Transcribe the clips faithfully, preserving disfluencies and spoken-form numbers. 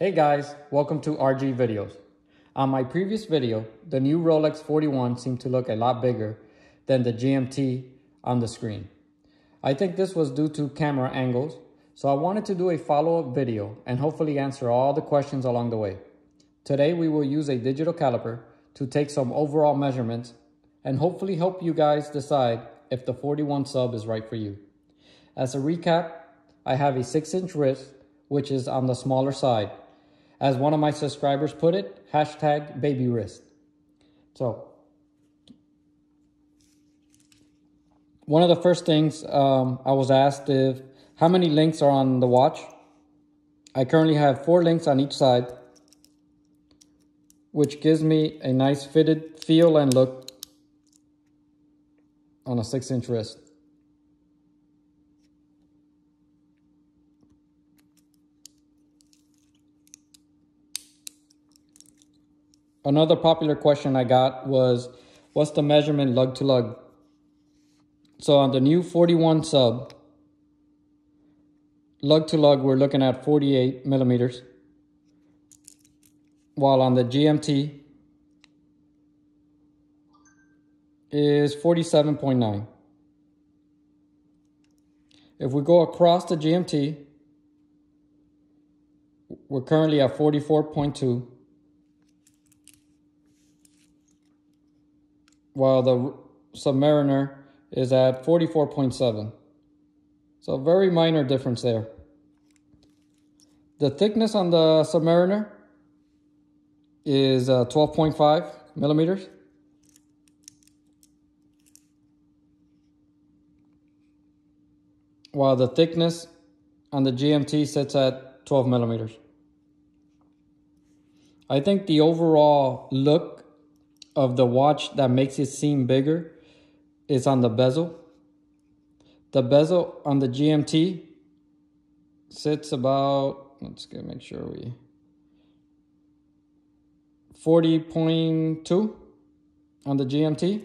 Hey guys, welcome to R G Videos. On my previous video, the new Rolex forty-one seemed to look a lot bigger than the G M T on the screen. I think this was due to camera angles, so I wanted to do a follow-up video and hopefully answer all the questions along the way. Today we will use a digital caliper to take some overall measurements and hopefully help you guys decide if the forty-one sub is right for you. As a recap, I have a six inch wrist, which is on the smaller side. As one of my subscribers put it, hashtag baby wrist. So, one of the first things um, I was asked if how many links are on the watch. I currently have four links on each side, which gives me a nice fitted feel and look on a six inch wrist. Another popular question I got was, what's the measurement lug to lug? So on the new forty-one sub, lug to lug, we're looking at forty-eight millimeters. While on the G M T is forty-seven point nine. If we go across the G M T, we're currently at forty-four point two. While the Submariner is at forty-four point seven. So very minor difference there. The thickness on the Submariner is uh, twelve point five millimeters. While the thickness on the G M T sits at twelve millimeters. I think the overall look of the watch that makes it seem bigger is on the bezel. The bezel on the G M T sits about, let's get, make sure we, forty point two on the G M T.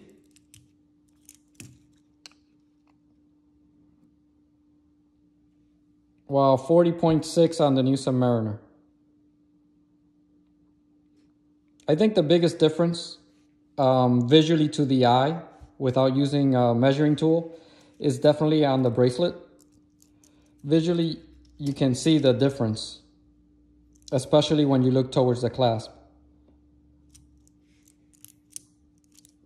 While forty point six on the new Submariner. I think the biggest difference Um, visually to the eye without using a measuring tool is definitely on the bracelet. Visually you can see the difference, especially when you look towards the clasp.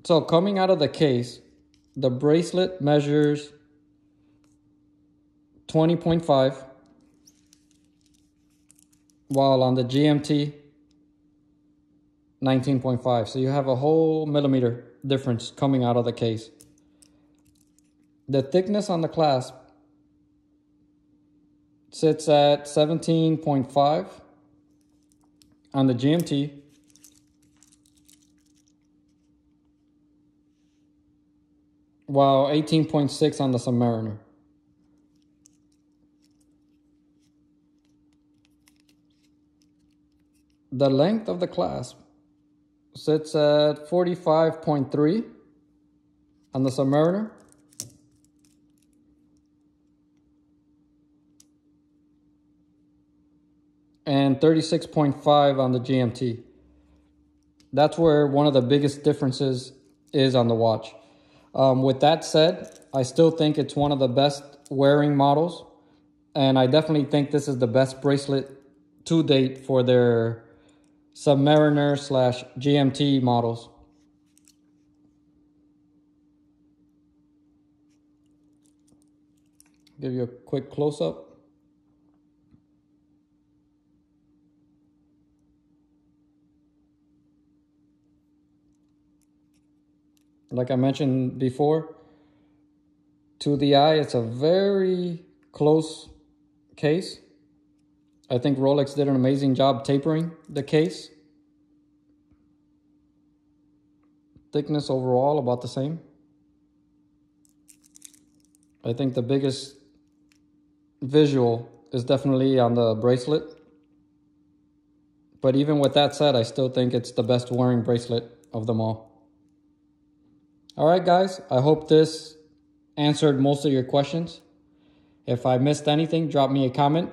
So coming out of the case, the bracelet measures twenty point five, while on the G M T nineteen point five. So you have a whole millimeter difference coming out of the case. The thickness on the clasp sits at seventeen point five on the G M T. While eighteen point six on the Submariner. The length of the clasp sits at forty-five point three on the Submariner, and thirty-six point five on the G M T. That's where one of the biggest differences is on the watch. Um, with that said, I still think it's one of the best wearing models, and I definitely think this is the best bracelet to date for their Submariner slash G M T models. Give you a quick close-up. Like I mentioned before, to the eye, it's a very close case. I think Rolex did an amazing job tapering the case. Thickness overall about the same. I think the biggest visual is definitely on the bracelet. But even with that said, I still think it's the best wearing bracelet of them all. All right, guys, I hope this answered most of your questions. If I missed anything, drop me a comment.